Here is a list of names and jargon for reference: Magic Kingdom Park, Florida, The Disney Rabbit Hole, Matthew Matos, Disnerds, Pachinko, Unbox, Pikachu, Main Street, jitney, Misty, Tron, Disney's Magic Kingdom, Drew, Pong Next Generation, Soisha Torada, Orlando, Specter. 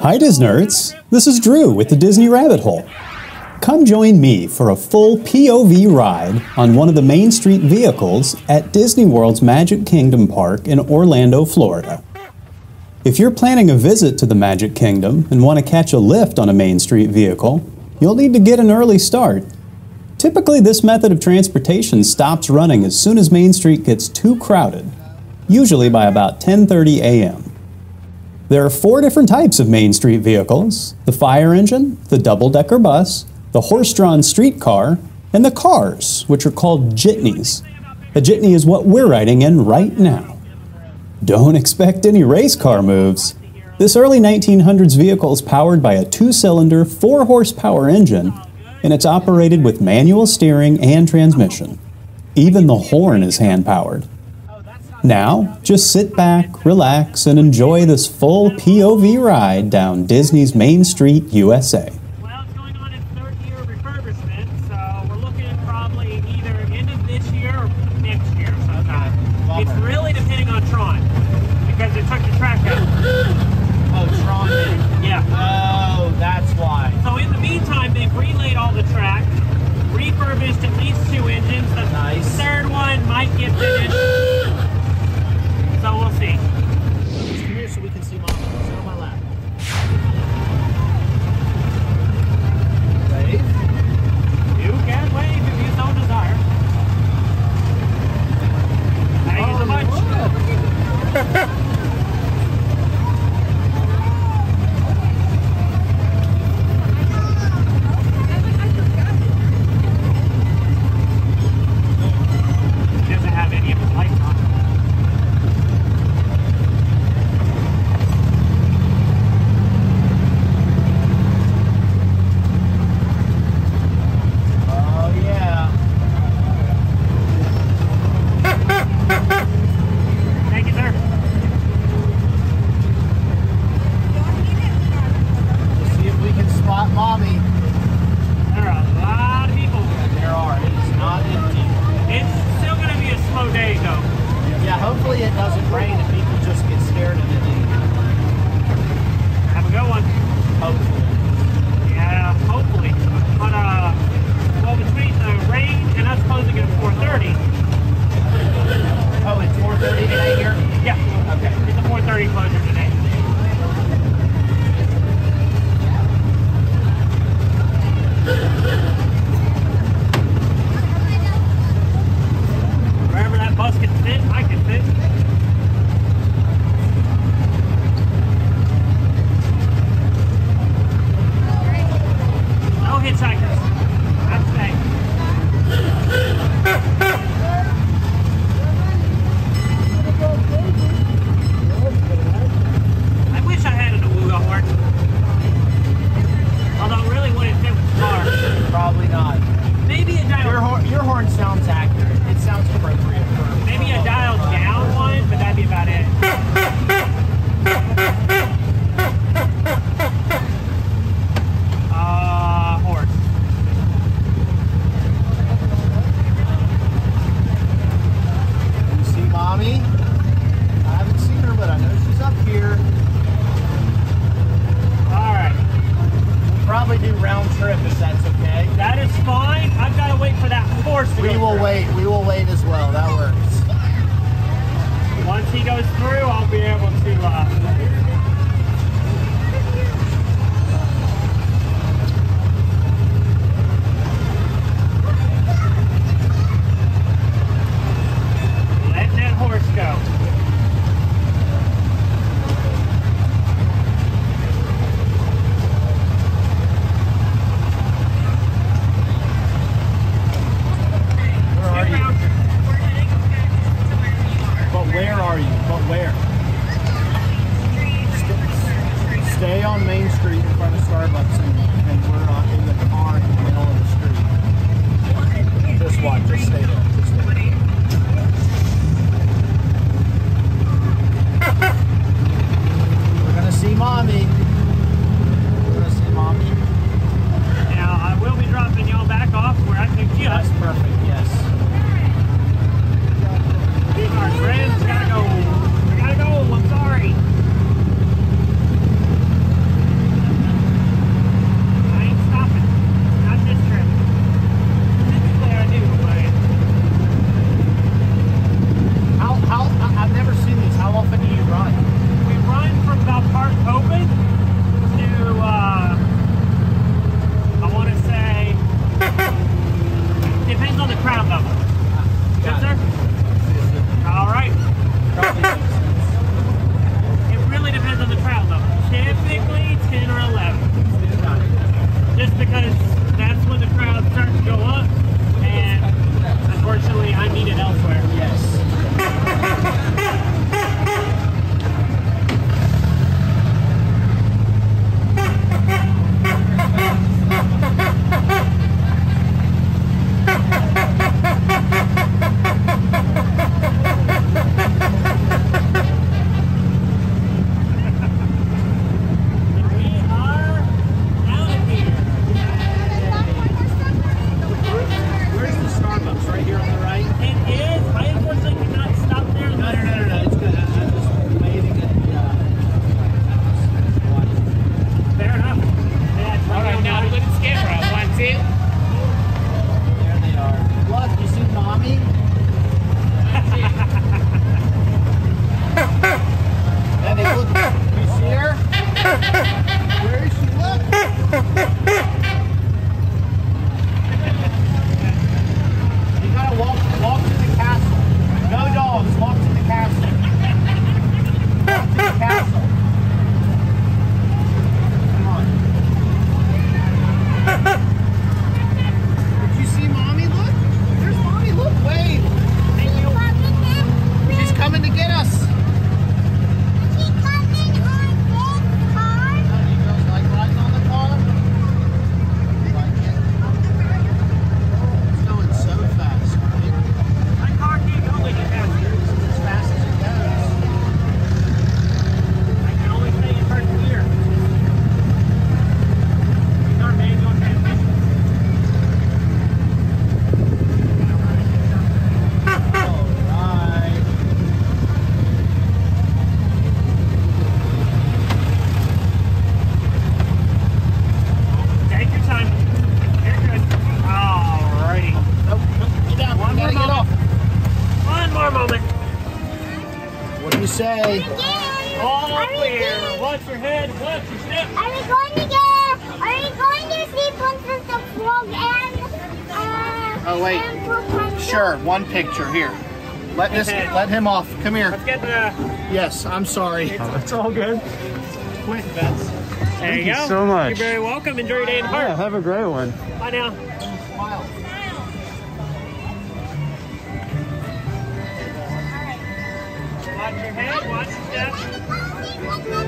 Hi Disnerds, this is Drew with The Disney Rabbit Hole. Come join me for a full POV ride on one of the Main Street vehicles at Disney World's Magic Kingdom Park in Orlando, Florida. If you're planning a visit to the Magic Kingdom and want to catch a lift on a Main Street vehicle, you'll need to get an early start. Typically, this method of transportation stops running as soon as Main Street gets too crowded, usually by about 10:30 a.m. There are four different types of Main Street vehicles: the fire engine, the double-decker bus, the horse-drawn streetcar, and the cars, which are called jitneys. A jitney is what we're riding in right now. Don't expect any race car moves. This early 1900s vehicle is powered by a 2-cylinder, 4-horsepower engine, and it's operated with manual steering and transmission. Even the horn is hand-powered. Now, just sit back, relax, and enjoy this full POV ride down Disney's Main Street, USA. Well, it's going on its third year refurbishment, so we're looking at probably either end of this year or next year sometime. It's really depending on Tron, because they took the track out. Oh, Tron did? Yeah. Oh, that's why. So in the meantime, they've relaid all the track, refurbished at least 2 engines. Nice. The third one might get finished. So we'll see. Just come here so we can see Mom. Sit on my lap. Wave. You can wave if you so desire. Thank you so much. It doesn't have any of his lights on. 10 or 11. Just because that's when the crowd starts to go up, and unfortunately I'm needed elsewhere. Yes. Say, all clear. Watch your head, watch your step. Are we going to see Princess the Frog and oh wait. And sure, one picture here. Let him off. Come here. Let's get the yes, I'm sorry. It's all good. Quick bets. Thank you so much. You're very welcome. Enjoy your day in the park. Yeah, have a great one. Bye now. Watch your head, watch your step.